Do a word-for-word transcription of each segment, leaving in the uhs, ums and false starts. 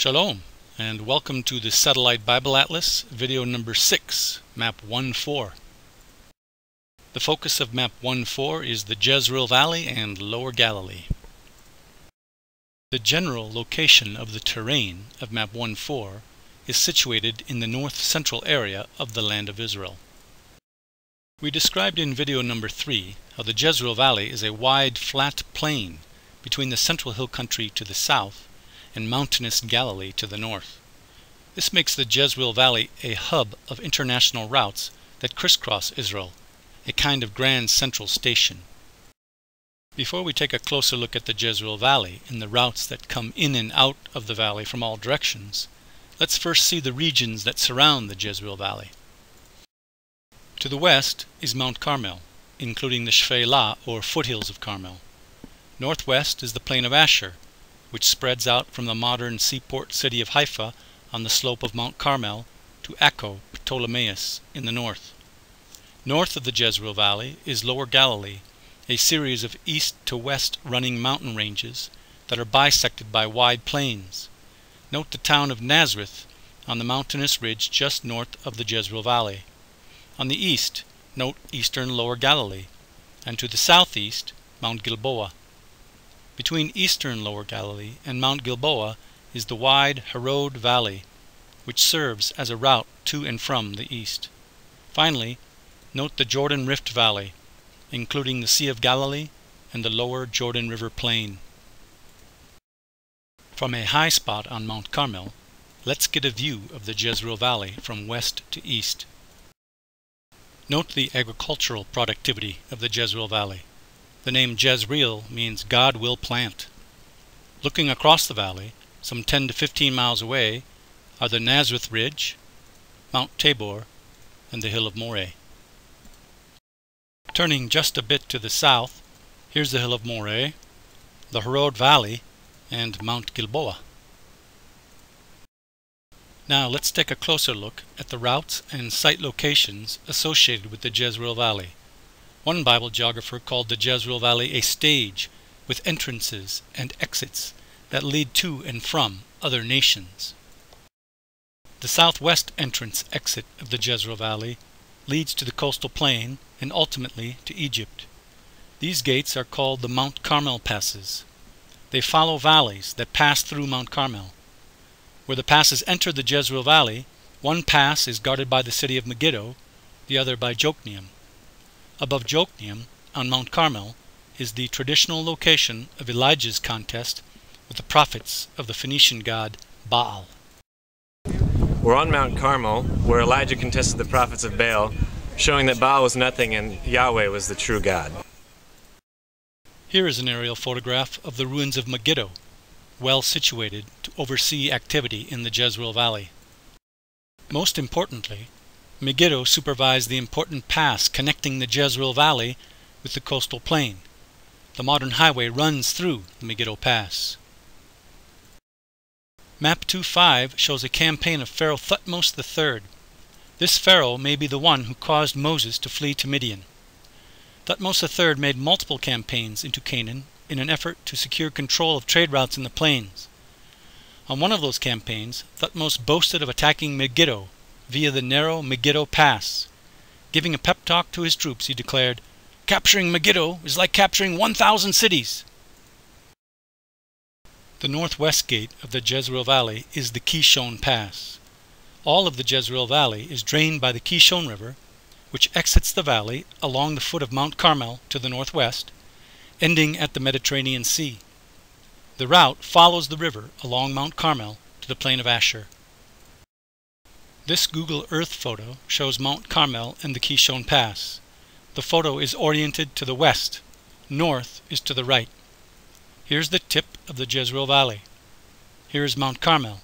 Shalom, and welcome to the Satellite Bible Atlas, video number six, map one four. The focus of map one four is the Jezreel Valley and Lower Galilee. The general location of the terrain of map one four is situated in the north-central area of the land of Israel. We described in video number three how the Jezreel Valley is a wide, flat plain between the central hill country to the south and mountainous Galilee to the north. This makes the Jezreel Valley a hub of international routes that crisscross Israel, a kind of grand central station. Before we take a closer look at the Jezreel Valley and the routes that come in and out of the valley from all directions, let's first see the regions that surround the Jezreel Valley. To the west is Mount Carmel, including the Shephelah, or foothills of Carmel. Northwest is the plain of Asher, which spreads out from the modern seaport city of Haifa on the slope of Mount Carmel to Akko Ptolemais in the north. North of the Jezreel Valley is Lower Galilee, a series of east-to-west running mountain ranges that are bisected by wide plains. Note the town of Nazareth on the mountainous ridge just north of the Jezreel Valley. On the east, note eastern Lower Galilee, and to the southeast, Mount Gilboa. Between eastern Lower Galilee and Mount Gilboa is the wide Harod Valley, which serves as a route to and from the east. Finally, note the Jordan Rift Valley, including the Sea of Galilee and the lower Jordan River Plain. From a high spot on Mount Carmel, let's get a view of the Jezreel Valley from west to east. Note the agricultural productivity of the Jezreel Valley. The name Jezreel means God will plant. Looking across the valley, some ten to fifteen miles away, are the Nazareth Ridge, Mount Tabor, and the Hill of Moreh. Turning just a bit to the south, here's the Hill of Moreh, the Harod Valley, and Mount Gilboa. Now let's take a closer look at the routes and site locations associated with the Jezreel Valley. One Bible geographer called the Jezreel Valley a stage with entrances and exits that lead to and from other nations. The southwest entrance exit of the Jezreel Valley leads to the coastal plain and ultimately to Egypt. These gates are called the Mount Carmel passes. They follow valleys that pass through Mount Carmel. Where the passes enter the Jezreel Valley, one pass is guarded by the city of Megiddo, the other by Jokneam. Above Jokneam, on Mount Carmel, is the traditional location of Elijah's contest with the prophets of the Phoenician god Baal. We're on Mount Carmel, where Elijah contested the prophets of Baal, showing that Baal was nothing and Yahweh was the true God. Here is an aerial photograph of the ruins of Megiddo, well situated to oversee activity in the Jezreel Valley. Most importantly, Megiddo supervised the important pass connecting the Jezreel Valley with the coastal plain. The modern highway runs through the Megiddo Pass. Map two five shows a campaign of Pharaoh Thutmose the third. This pharaoh may be the one who caused Moses to flee to Midian. Thutmose the third made multiple campaigns into Canaan in an effort to secure control of trade routes in the plains. On one of those campaigns, Thutmose boasted of attacking Megiddo via the narrow Megiddo Pass. Giving a pep talk to his troops, he declared, "Capturing Megiddo is like capturing one thousand cities." The northwest gate of the Jezreel Valley is the Kishon Pass. All of the Jezreel Valley is drained by the Kishon River, which exits the valley along the foot of Mount Carmel to the northwest, ending at the Mediterranean Sea. The route follows the river along Mount Carmel to the plain of Asher. This Google Earth photo shows Mount Carmel and the Kishon Pass. The photo is oriented to the west. North is to the right. Here's the tip of the Jezreel Valley. Here is Mount Carmel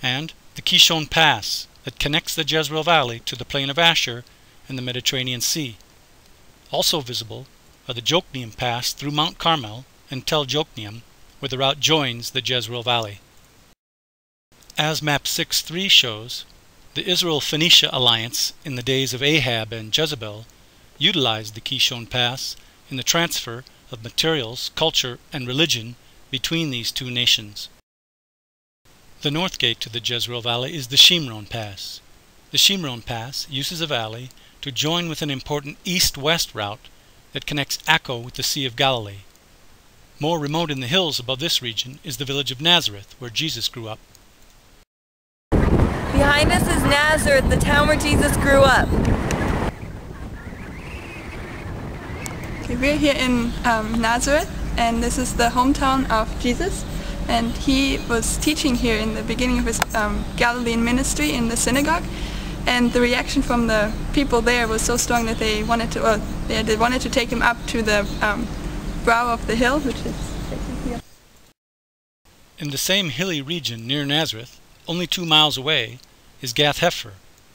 and the Kishon Pass that connects the Jezreel Valley to the plain of Asher and the Mediterranean Sea. Also visible are the Jokneam Pass through Mount Carmel and Tel Jokneam, where the route joins the Jezreel Valley. As map six three shows, the Israel-Phoenicia alliance in the days of Ahab and Jezebel utilized the Kishon Pass in the transfer of materials, culture, and religion between these two nations. The north gate to the Jezreel Valley is the Shimron Pass. The Shimron Pass uses a valley to join with an important east-west route that connects Acco with the Sea of Galilee. More remote in the hills above this region is the village of Nazareth, where Jesus grew up. Behind us is Nazareth, the town where Jesus grew up. Okay, we're here in um, Nazareth, and this is the hometown of Jesus. And he was teaching here in the beginning of his um, Galilean ministry in the synagogue. And the reaction from the people there was so strong that they wanted to, uh, they wanted to take him up to the um, brow of the hill, which is here. In the same hilly region near Nazareth, only two miles away, is Gath-Hepher,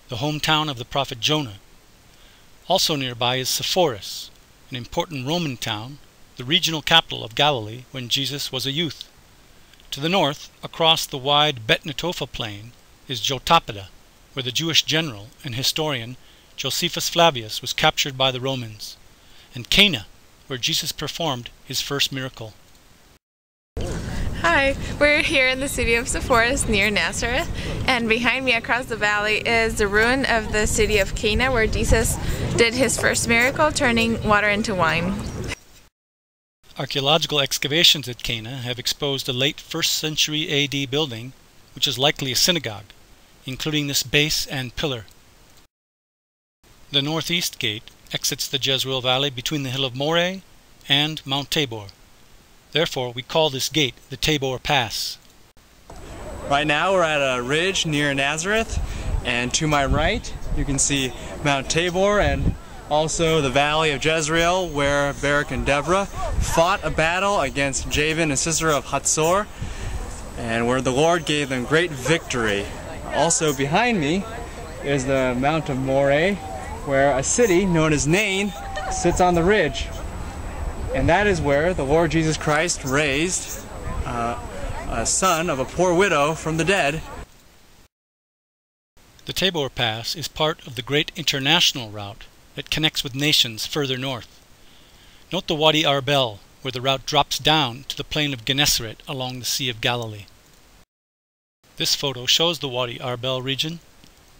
the hometown of the prophet Jonah. Also nearby is Sepphoris, an important Roman town, the regional capital of Galilee when Jesus was a youth. To the north, across the wide Bet Netopha plain, is Jotapada, where the Jewish general and historian Josephus Flavius was captured by the Romans, and Cana, where Jesus performed his first miracle. Hi, we're here in the city of Sepphoris near Nazareth, and behind me across the valley is the ruin of the city of Cana, where Jesus did his first miracle, turning water into wine. Archaeological excavations at Cana have exposed a late first century A D building, which is likely a synagogue, including this base and pillar. The northeast gate exits the Jezreel Valley between the Hill of Moreh and Mount Tabor. Therefore, we call this gate the Tabor Pass. Right now we're at a ridge near Nazareth, and to my right you can see Mount Tabor and also the Valley of Jezreel, where Barak and Deborah fought a battle against Jabin and Sisera of Hatzor, and where the Lord gave them great victory. Also behind me is the Mount of Moreh, where a city known as Nain sits on the ridge. And that is where the Lord Jesus Christ raised uh, a son of a poor widow from the dead. The Tabor Pass is part of the great international route that connects with nations further north. Note the Wadi Arbel, where the route drops down to the plain of Gennesaret along the Sea of Galilee. This photo shows the Wadi Arbel region.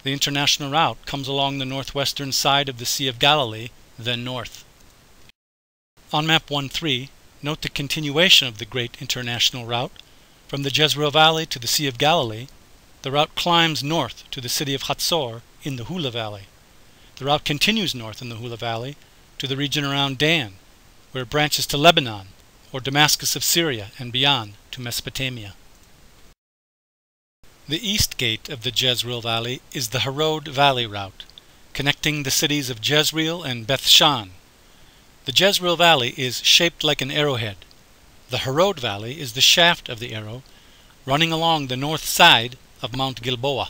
The international route comes along the northwestern side of the Sea of Galilee, then north. On map one three, note the continuation of the great international route. From the Jezreel Valley to the Sea of Galilee, the route climbs north to the city of Hatzor in the Hula Valley. The route continues north in the Hula Valley to the region around Dan, where it branches to Lebanon, or Damascus of Syria, and beyond to Mesopotamia. The east gate of the Jezreel Valley is the Harod Valley route, connecting the cities of Jezreel and Bethshan. The Jezreel Valley is shaped like an arrowhead. The Harod Valley is the shaft of the arrow, running along the north side of Mount Gilboa.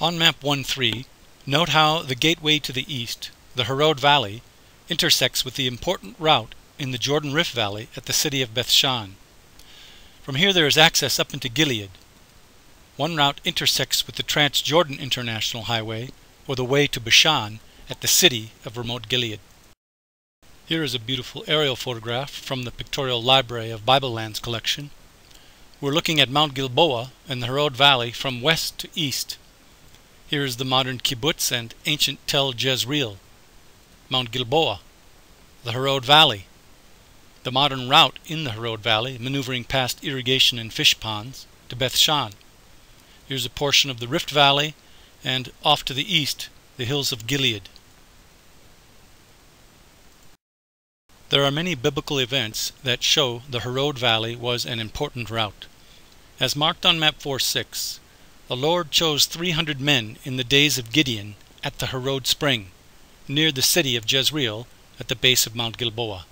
On map one three, note how the gateway to the east, the Harod Valley, intersects with the important route in the Jordan Rift Valley at the city of Bethshan. From here there is access up into Gilead. One route intersects with the Trans-Jordan International Highway, or the way to Bashan, at the city of Ramoth-Gilead. Here is a beautiful aerial photograph from the Pictorial Library of Bible Lands collection. We're looking at Mount Gilboa and the Harod Valley from west to east. Here is the modern kibbutz and ancient Tel Jezreel, Mount Gilboa, the Harod Valley, the modern route in the Harod Valley, maneuvering past irrigation and fish ponds to Bethshan. Here's a portion of the Rift Valley, and off to the east, the hills of Gilead. There are many biblical events that show the Harod Valley was an important route. As marked on map four six, the Lord chose three hundred men in the days of Gideon at the Harod Spring, near the city of Jezreel at the base of Mount Gilboa.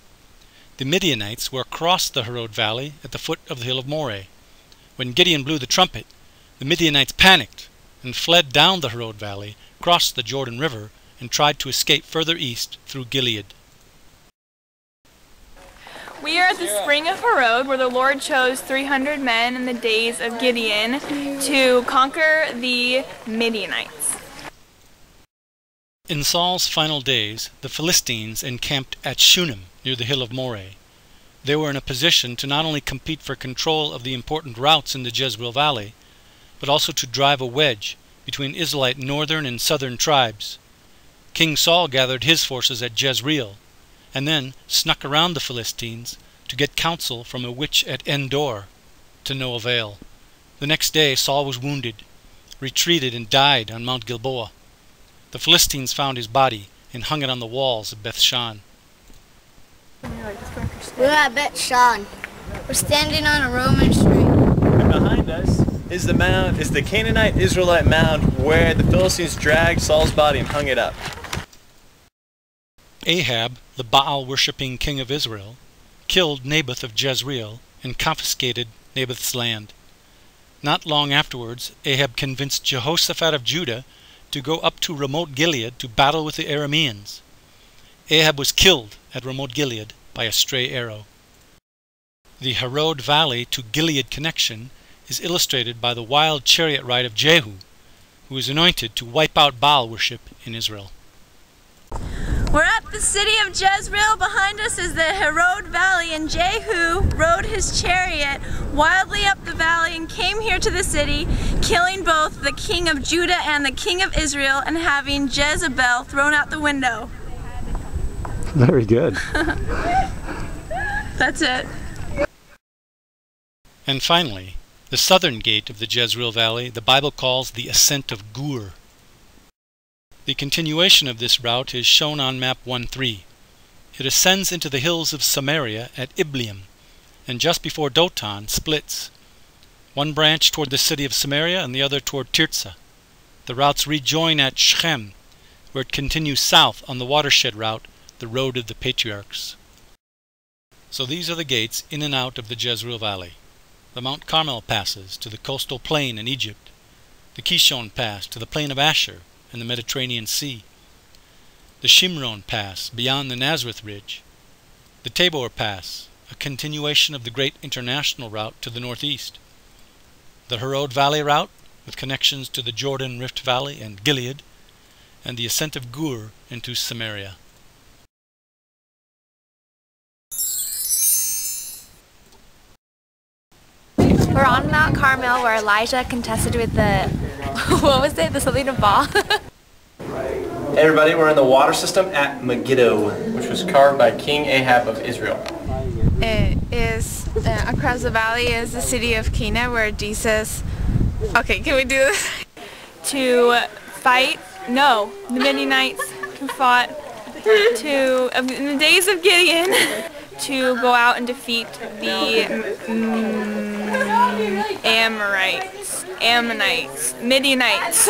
The Midianites were across the Harod Valley at the foot of the Hill of Moreh. When Gideon blew the trumpet, the Midianites panicked and fled down the Harod Valley, crossed the Jordan River, and tried to escape further east through Gilead. We are at the spring of Harod, where the Lord chose three hundred men in the days of Gideon to conquer the Midianites. In Saul's final days, the Philistines encamped at Shunem, near the Hill of Moreh. they were in a position to not only compete for control of the important routes in the Jezreel Valley, but also to drive a wedge between Israelite northern and southern tribes. King Saul gathered his forces at Jezreel, and then snuck around the Philistines to get counsel from a witch at Endor, to no avail. The next day Saul was wounded, retreated, and died on Mount Gilboa. The Philistines found his body and hung it on the walls of Bethshan. We're at Bethshan. We're standing on a Roman street. And behind us is the mound, is the Canaanite Israelite mound where the Philistines dragged Saul's body and hung it up. Ahab, the Baal-worshipping king of Israel, killed Naboth of Jezreel and confiscated Naboth's land. Not long afterwards, Ahab convinced Jehoshaphat of Judah to go up to Ramoth-Gilead to battle with the Arameans. Ahab was killed at Ramoth-Gilead by a stray arrow. The Harod Valley to Gilead connection is illustrated by the wild chariot ride of Jehu, who is anointed to wipe out Baal worship in Israel. We're at the city of Jezreel. Behind us is the Harod Valley, and Jehu rode his chariot wildly up the valley and came here to the city, killing both the king of Judah and the king of Israel, and having Jezebel thrown out the window. Very good. That's it. And finally, the southern gate of the Jezreel Valley, the Bible calls the Ascent of Gur. The continuation of this route is shown on map one three. It ascends into the hills of Samaria at Ibleam, and just before Dotan splits, one branch toward the city of Samaria and the other toward Tirzah. The routes rejoin at Shechem, where it continues south on the watershed route, the Road of the Patriarchs. So these are the gates in and out of the Jezreel Valley. The Mount Carmel passes to the coastal plain in Egypt, the Kishon Pass to the plain of Asher and the Mediterranean Sea, the Shimron Pass beyond the Nazareth Ridge, the Tabor Pass, a continuation of the great international route to the northeast, the Harod Valley route with connections to the Jordan Rift Valley and Gilead, and the Ascent of Gur into Samaria. We're on Mount Carmel where Elijah contested with the, what was it, the something of Baal? Hey everybody, we're in the water system at Megiddo, which was carved by King Ahab of Israel. It is, uh, across the valley is the city of Cana where Jesus, okay, can we do this? To fight, no, the Midianites who fought to, in the days of Gideon, to go out and defeat the mm, Amorites, Ammonites, Midianites.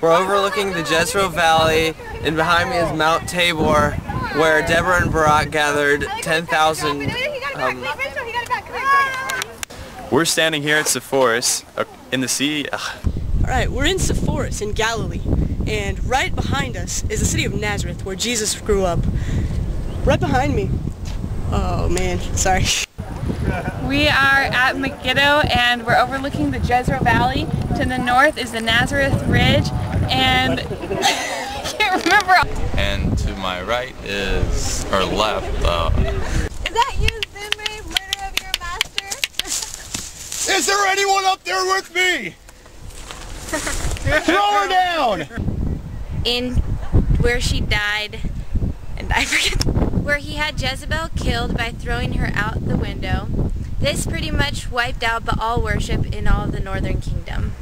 We're overlooking the Jezreel Valley, and behind me is Mount Tabor, where Deborah and Barak gathered ten thousand. Um, we're standing here at Sepphoris, uh, in the sea. Ugh. All right, we're in Sepphoris in Galilee, and right behind us is the city of Nazareth, where Jesus grew up. Right behind me. Oh man, sorry. We are at Megiddo and we're overlooking the Jezreel Valley. To the north is the Nazareth Ridge and I can't remember. And to my right is, or left, uh... Is that you, Zimri, murder of your master? Is there anyone up there with me? Throw her down! In where she died, and I forget, where he had Jezebel killed by throwing her out the window. This pretty much wiped out Baal worship in all of the northern kingdom.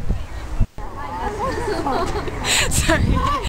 Sorry.